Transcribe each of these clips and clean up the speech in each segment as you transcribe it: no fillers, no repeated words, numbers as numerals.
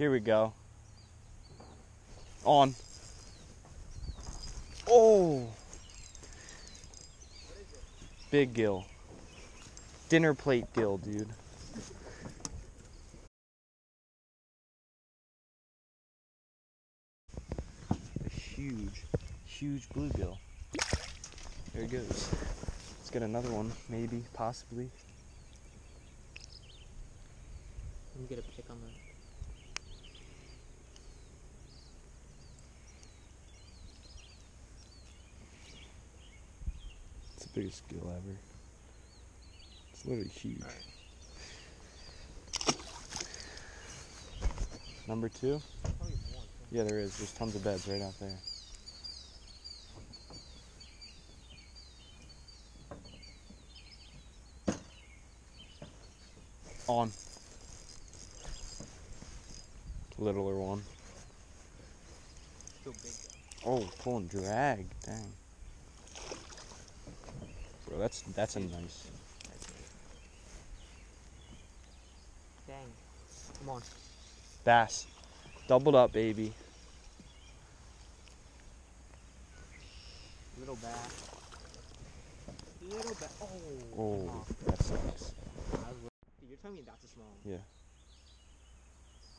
Here we go. On. Oh! Big gill. Dinner plate gill, dude. A huge, huge bluegill. There it goes. Let's get another one, maybe, possibly. I'm gonna pick on that. Biggest gill ever. It's literally huge. Right. Number two? Yeah, there is. There's tons of beds right out there. On. Littler one. Still big though. Oh, pulling drag. Dang. Bro, that's a nice. Dang. Come on. Bass. Doubled up, baby. Little bass. Little bass. Oh. Oh, that sucks. You're telling me that's a small one? Yeah.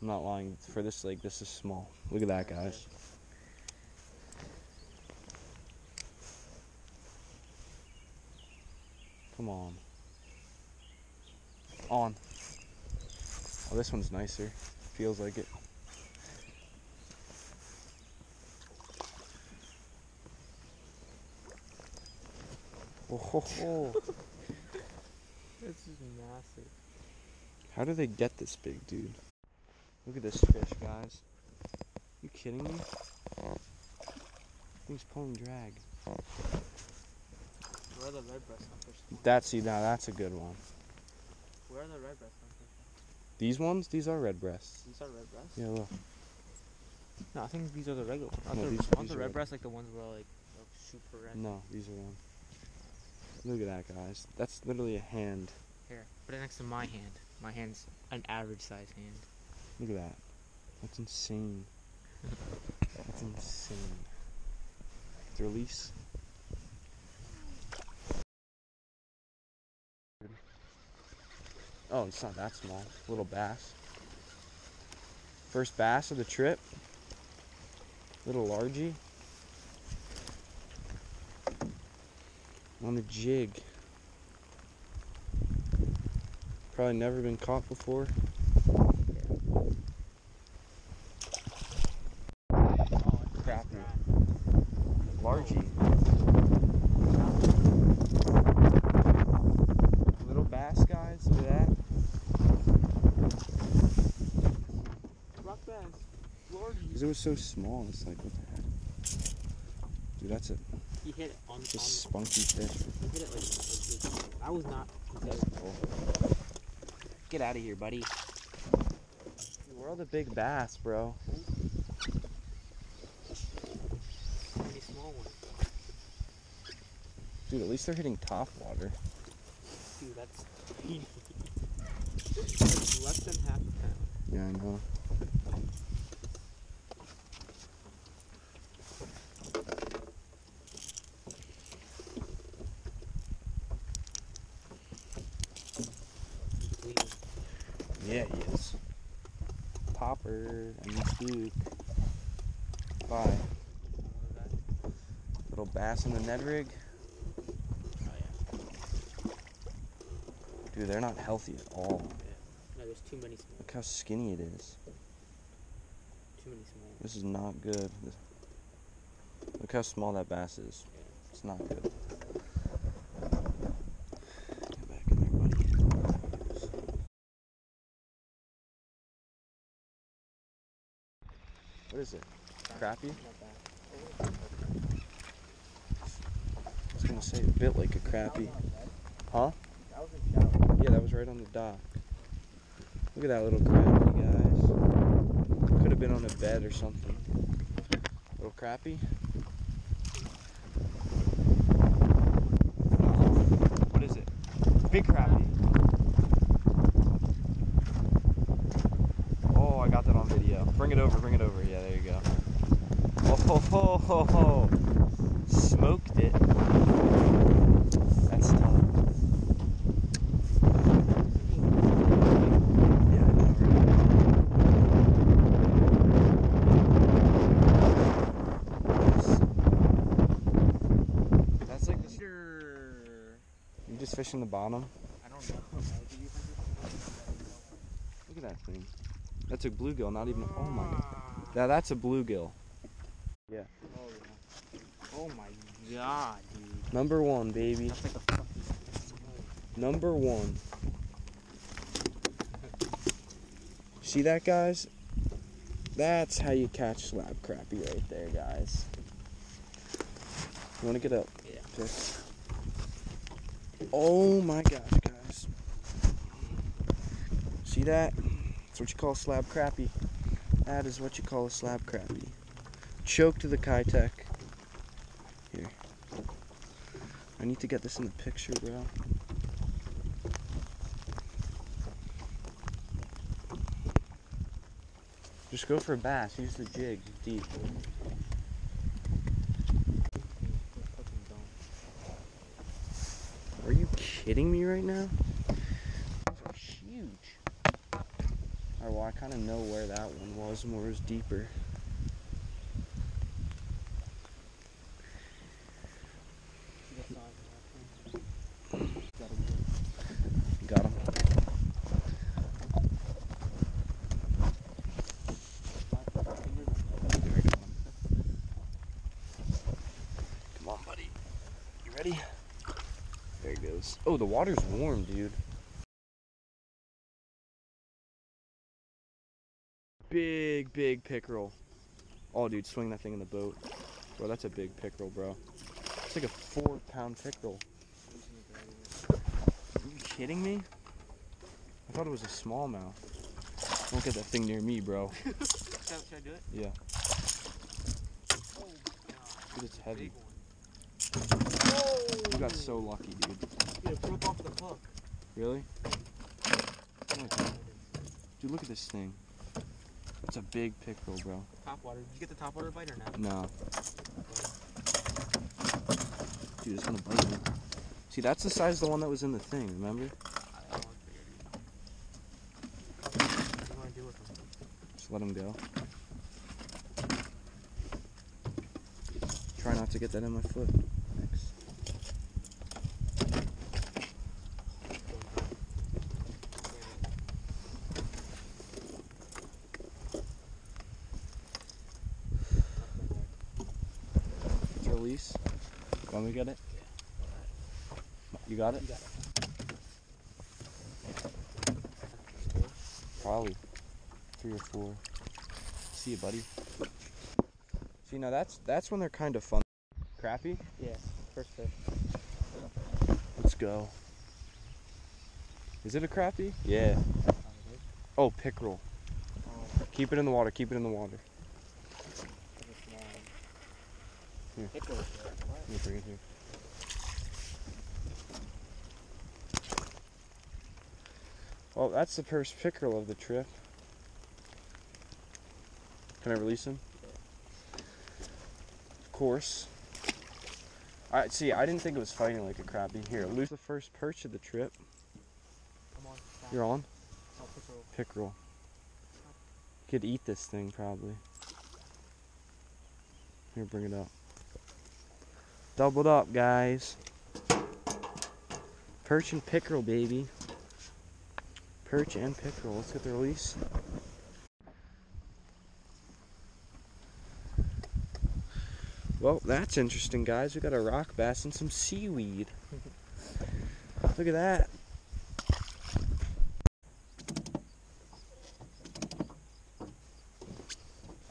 I'm not lying. For this lake, this is small. Look at that, guys. Come on. On. Oh, this one's nicer. Feels like it. Oh, ho, ho. This is massive. How do they get this big, dude? Look at this fish, guys. You kidding me? Thing's pulling drag. Where are the red breast sunfish? That's a good one. Where are the red breast sunfish? These ones? These are red breasts. These are red breasts? Yeah, look. No, I think these are the regular ones. No, these are red breasts, like the ones where like super red. No, these are one. Look at that, guys. That's literally a hand. Here, put it next to my hand. My hand's an average size hand. Look at that. That's insane. That's insane. The release. Oh, it's not that small. Little bass. First bass of the trip. Little largy. On a jig. Probably never been caught before. Crappie. Largy. Little bass, guys. Look at that. Because it was so small, it's like, what the heck? Dude, that's a... He hit it on the... Just spunky fish. He hit it like... I was not... Oh. Get out of here, buddy. Dude, where are all the big bass, bro? How many small ones? Dude, at least they're hitting top water. Dude, that's... It's less than half a pound. Yeah, I know. Yeah, he is. Popper and Duke. Bye. Little bass in the Ned rig. Oh, yeah. Dude, they're not healthy at all. Yeah. No, there's too many small. Look how skinny it is. Too many small. This is not good. Look how small that bass is. Yeah. It's not good. What is it? Crappie? I was gonna say a bit like a crappie. Huh? Yeah, that was right on the dock. Look at that little crappie, guys. Could have been on a bed or something. Little crappie. What is it? Big crappie. Oh, I got that on video. Yeah, bring it over, yeah, there you go. Oh ho ho ho ho! Smoked it. That's tough. You just fishing the bottom? I don't know. Look at that thing. That's a bluegill, not even. Oh my god. Now that's a bluegill. Yeah. Oh, yeah. Oh my god, dude. Number one, baby. That's like a fucking number one. See that, guys? That's how you catch slab crappie right there, guys. You want to get up? Yeah. Just oh my gosh, guys. See that? That's what you call slab crappie. That is what you call a slab crappie. Choke to the Keitech. Here. I need to get this in the picture, bro. Just go for a bass. Use the jig. Deep. Are you kidding me right now? Those are huge. Alright, well I kind of know where that one was more is deeper. Got him. Come on, buddy. You ready? There it goes. Oh, the water's warm, dude. Big, big pickerel. Oh, dude, swing that thing in the boat. Bro, that's a big pickerel, bro. It's like a 4-pound pickerel. Are you kidding me? I thought it was a smallmouth. Don't get that thing near me, bro. Should I do it? Yeah. Oh, dude, it's heavy. Oh. You got so lucky, dude. Yeah, it broke off of the hook. Really? Dude, look at this thing. It's a big pickerel, bro. Top water. Did you get the top water bite or not? No. Dude, it's gonna bite me. See, that's the size of the one that was in the thing, remember? What do you want to do with him? Just let him go. Try not to get that in my foot. Release. When we get it? Yeah. You got it? You got it. Probably 3 or 4. See you, buddy. See, now that's when they're kind of fun. Crappie? Yeah, first fish. Let's go. Is it a crappie? Yeah. Oh, pickerel. Oh. Keep it in the water. Keep it in the water. Here. Pickerel. Let me bring it here. Well, that's the first pickerel of the trip. Can I release him? Of course. I see. I didn't think it was fighting like a crappie. Here, lose the first perch of the trip. I'm on. You're on. Oh, pickerel. Pickerel. You could eat this thing probably. Here, bring it up. Doubled up, guys. Perch and pickerel, baby. Perch and pickerel. Let's get the release. Well, that's interesting, guys. We got a rock bass and some seaweed. Look at that.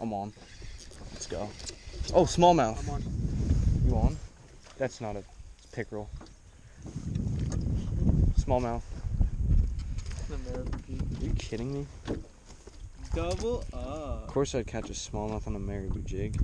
I'm on. Let's go. Oh, smallmouth. I'm on. You on? That's not a pickerel. Smallmouth. Are you kidding me? Double up. Of course I'd catch a smallmouth on a marabou jig.